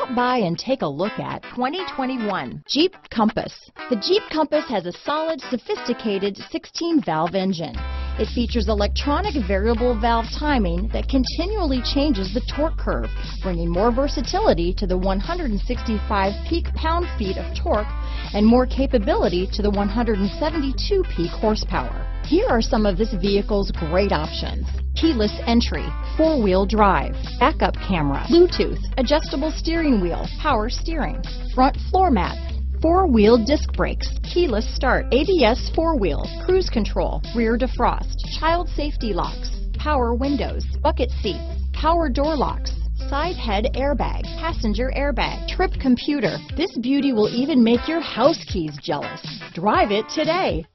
Stop by and take a look at 2021 Jeep Compass. The Jeep Compass has a solid, sophisticated 16-valve engine. It features electronic variable valve timing that continually changes the torque curve, bringing more versatility to the 165 peak pound-feet of torque and more capability to the 172 peak horsepower. Here are some of this vehicle's great options: keyless entry, four-wheel drive, backup camera, Bluetooth, adjustable steering wheel, power steering, front floor mat, four-wheel disc brakes, keyless start, ABS four-wheel, cruise control, rear defrost, child safety locks, power windows, bucket seats, power door locks, side head airbag, passenger airbag, trip computer. This beauty will even make your house keys jealous. Drive it today.